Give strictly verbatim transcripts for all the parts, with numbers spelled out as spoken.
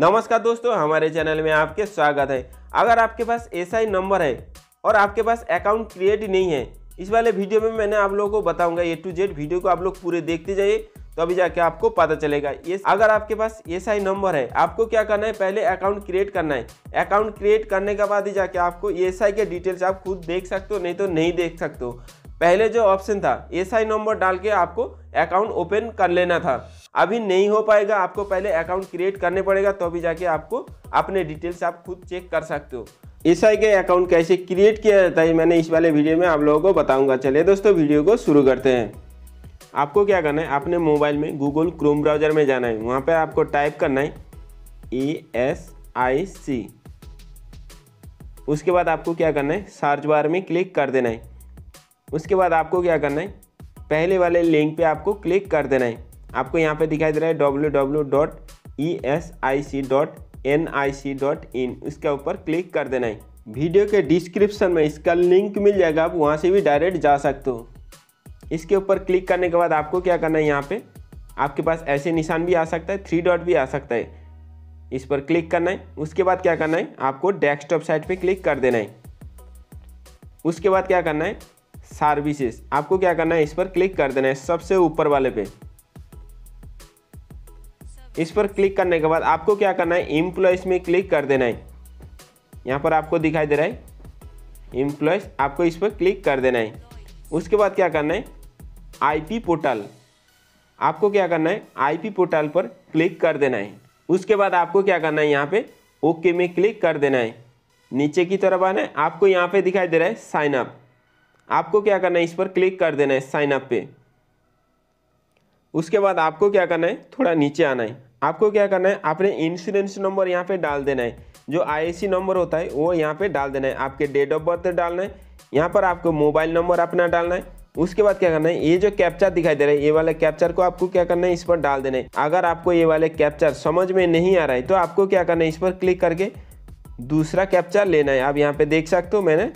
नमस्कार दोस्तों, हमारे चैनल में आपके स्वागत है। अगर आपके पास एस आई नंबर है और आपके पास अकाउंट क्रिएट ही नहीं है, इस वाले वीडियो में मैंने आप लोगों को बताऊंगा ए टू जेड। वीडियो को आप लोग पूरे देखते जाइए तो अभी जाके आपको पता चलेगा। ये अगर आपके पास एस आई नंबर है, आपको क्या करना है, पहले अकाउंट क्रिएट करना है। अकाउंट क्रिएट करने के बाद ही जाके आपको एस आई के डिटेल्स आप खुद देख सकते हो, नहीं तो नहीं देख सकते हो। पहले जो ऑप्शन था एस आई नंबर डाल के आपको अकाउंट ओपन कर लेना था, अभी नहीं हो पाएगा। आपको पहले अकाउंट क्रिएट करने पड़ेगा, तो अभी जाके आपको अपने डिटेल्स आप खुद चेक कर सकते हो। एस आई के अकाउंट कैसे क्रिएट किया जाता है मैंने इस वाले वीडियो में आप लोगों को बताऊंगा। चलिए दोस्तों, वीडियो को शुरू करते हैं। आपको क्या करना है, अपने मोबाइल में गूगल क्रोम ब्राउजर में जाना है। वहाँ पर आपको टाइप करना है ई एस आई सी। उसके बाद आपको क्या करना है, सर्च बार में क्लिक कर देना है। उसके बाद आपको क्या करना है, पहले वाले लिंक पे आपको क्लिक कर देना है। आपको यहाँ पे दिखाई दे रहा है W W W dot E S I C dot N I C dot in, इसके ऊपर क्लिक कर देना है। वीडियो के डिस्क्रिप्शन में इसका लिंक मिल जाएगा, आप वहाँ से भी डायरेक्ट जा सकते हो। इसके ऊपर क्लिक करने के बाद आपको क्या करना है, यहाँ पे आपके पास ऐसे निशान भी आ सकता है, थ्री डॉट भी आ सकता है, इस पर क्लिक करना है। उसके बाद क्या करना है, आपको डेस्कटॉप साइट पर क्लिक कर देना है। उसके बाद क्या करना है, सर्विसेज, आपको क्या करना है, इस पर क्लिक कर देना है, सबसे ऊपर वाले पे। इस पर क्लिक करने के बाद आपको क्या करना है, एम्प्लॉयज़ में क्लिक कर देना है। यहाँ पर आपको दिखाई दे रहा है एम्प्लॉयज़, आपको इस पर क्लिक कर देना है। उसके बाद क्या करना है, आईपी पोर्टल, आपको क्या करना है, आईपी पोर्टल पर क्लिक कर देना है। उसके बाद आपको क्या करना है, यहाँ पे ओके में क्लिक कर देना है। नीचे की तरफ आना है, आपको यहाँ पे दिखाई दे रहा है साइन अप, आपको क्या करना है, इस पर क्लिक कर देना है साइन अप पे। उसके बाद आपको क्या करना है, थोड़ा नीचे आना है। आपको क्या करना है, आपने इंश्योरेंस नंबर यहाँ पे डाल देना है, जो आईएसी नंबर होता है वो यहाँ पे डाल देना है। आपके डेट ऑफ बर्थ डालना है, यहाँ पर आपको मोबाइल नंबर अपना डालना है। उसके बाद क्या करना है, ये जो कैप्चर दिखाई दे रहा है, ये वाले कैप्चर को आपको क्या करना है, इस पर डाल देना है। अगर आपको ये वाले कैप्चर समझ में नहीं आ रहा है तो आपको क्या करना है, इस पर क्लिक करके दूसरा कैप्चर लेना है। आप यहाँ पर देख सकते हो, मैंने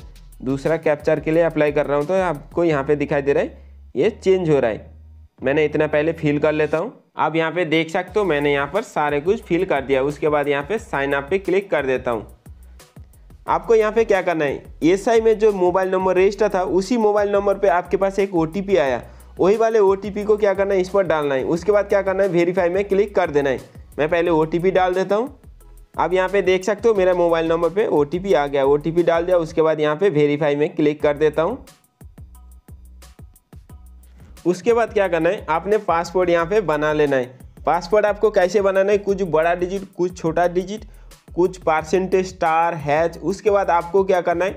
दूसरा कैप्चर के लिए अप्लाई कर रहा हूँ, तो आपको यहाँ पर दिखाई दे रहा है ये चेंज हो रहा है। मैंने इतना पहले फिल कर लेता हूँ। आप यहाँ पे देख सकते हो, मैंने यहाँ पर सारे कुछ फिल कर दिया। उसके बाद यहाँ पे साइन अप पे क्लिक कर देता हूँ। आपको यहाँ पे क्या करना है, एसआई में जो मोबाइल नंबर रजिस्टर था उसी मोबाइल नंबर पे आपके पास एक ओटीपी आया, वही वाले ओटीपी को क्या करना है, इस पर डालना है। उसके बाद क्या करना है, वेरीफाई में क्लिक कर देना है। मैं पहले ओटीपी डाल देता हूँ। आप यहाँ पर देख सकते हो मेरा मोबाइल नंबर पर ओटीपी आ गया, ओटीपी डाल दिया। उसके बाद यहाँ पर वेरीफाई में क्लिक कर देता हूँ। उसके बाद क्या करना है, आपने पासवर्ड यहाँ पे बना लेना है। पासवर्ड आपको कैसे बनाना है, कुछ बड़ा डिजिट, कुछ छोटा डिजिट, कुछ परसेंटेज, स्टार, हैच। उसके बाद आपको क्या करना है,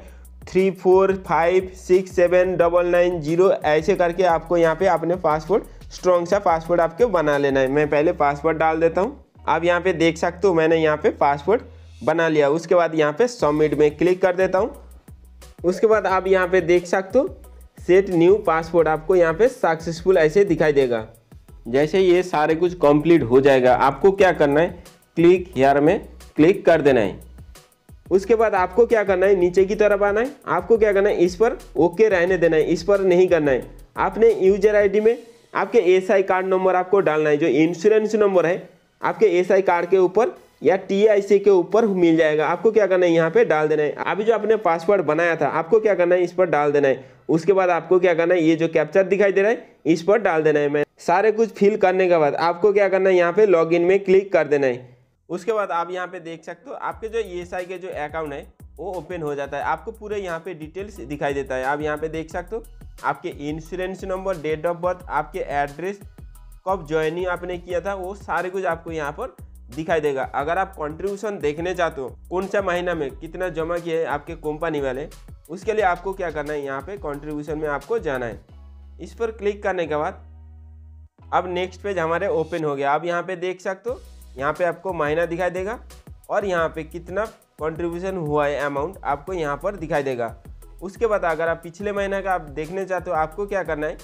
three four five six seven double nine zero ऐसे करके आपको यहाँ पे अपने पासवर्ड, स्ट्रॉन्ग सा पासवर्ड आपके बना लेना है। मैं पहले पासवर्ड डाल देता हूँ। आप यहाँ पर देख सकते हो, मैंने यहाँ पर पासवर्ड बना लिया। उसके बाद यहाँ पर सबमिट में क्लिक कर देता हूँ। उसके बाद आप यहाँ पर देख सकते हो सेट न्यू पासवर्ड, आपको यहाँ पे सक्सेसफुल ऐसे दिखाई देगा। जैसे ये सारे कुछ कंप्लीट हो जाएगा, आपको क्या करना है, क्लिक हियर में क्लिक कर देना है। उसके बाद आपको क्या करना है, नीचे की तरफ आना है। आपको क्या करना है, इस पर ओके रहने देना है, इस पर नहीं करना है। आपने यूजर आईडी में आपके एसआई कार्ड नंबर आपको डालना है, जो इंश्योरेंस नंबर है आपके एसआई कार्ड के ऊपर या टीआईसी के ऊपर मिल जाएगा। आपको क्या करना है, यहाँ पे डाल देना है। अभी जो आपने पासवर्ड बनाया था, आपको क्या करना है, इस पर डाल देना है। उसके बाद आपको क्या करना है, ये जो कैप्चर दिखाई दे रहा है, इस पर डाल देना है। मैं सारे कुछ फिल करने के बाद आपको क्या करना है, यहाँ पे लॉगिन में क्लिक कर देना है। उसके बाद आप यहाँ पे देख सकते हो, आपके जो ईएसआई के जो अकाउंट है वो ओपन हो जाता है। आपको पूरे यहाँ पे डिटेल्स दिखाई देता है। आप यहाँ पे देख सकते हो, आपके insurance number, date of birth, आपके एड्रेस, कब ज्वाइनिंग आपने किया था, वो सारे कुछ आपको यहाँ पर दिखाई देगा। अगर आप कंट्रीब्यूशन देखने चाहते हो, कौन सा महीना में कितना जमा किया है आपके कंपनी वाले, उसके लिए आपको क्या करना है, यहाँ पे कंट्रीब्यूशन में आपको जाना है। इस पर क्लिक करने के बाद अब नेक्स्ट पेज हमारे ओपन हो गया। आप यहाँ पे देख सकते हो, यहाँ पे आपको महीना दिखाई देगा और यहाँ पे कितना कंट्रीब्यूशन हुआ है, अमाउंट आपको यहाँ पर दिखाई देगा। उसके बाद अगर आप पिछले महीना का आप देखने चाहते हो, आपको क्या करना है,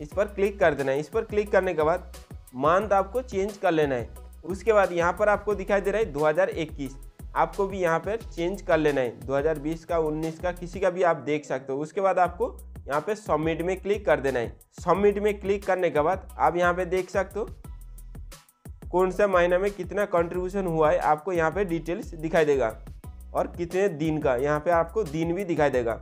इस पर क्लिक कर देना है। इस पर क्लिक करने के बाद मंथ आपको चेंज कर लेना है। उसके बाद यहाँ पर आपको दिखाई दे रहा है दो हज़ार इक्कीस, आपको भी यहाँ पर चेंज कर लेना है। दो हज़ार बीस का, उन्नीस का, किसी का भी आप देख सकते हो। उसके बाद आपको यहाँ पे सबमिट में क्लिक कर देना है। सबमिट में क्लिक करने के बाद आप यहाँ पे देख सकते हो, कौन सा महीना में कितना कंट्रीब्यूशन हुआ है आपको यहाँ पे डिटेल्स दिखाई देगा, और कितने दिन का यहाँ पे आपको दिन भी दिखाई देगा।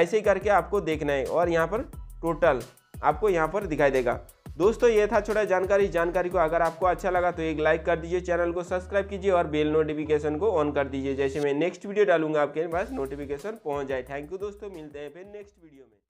ऐसे ही करके आपको देखना है, और यहाँ पर टोटल आपको यहाँ पर दिखाई देगा। दोस्तों ये था छोटा जानकारी जानकारी को अगर आपको अच्छा लगा तो एक लाइक कर दीजिए, चैनल को सब्सक्राइब कीजिए और बेल नोटिफिकेशन को ऑन कर दीजिए। जैसे मैं नेक्स्ट वीडियो डालूंगा आपके पास नोटिफिकेशन पहुँच जाए। थैंक यू दोस्तों, मिलते हैं फिर नेक्स्ट वीडियो में।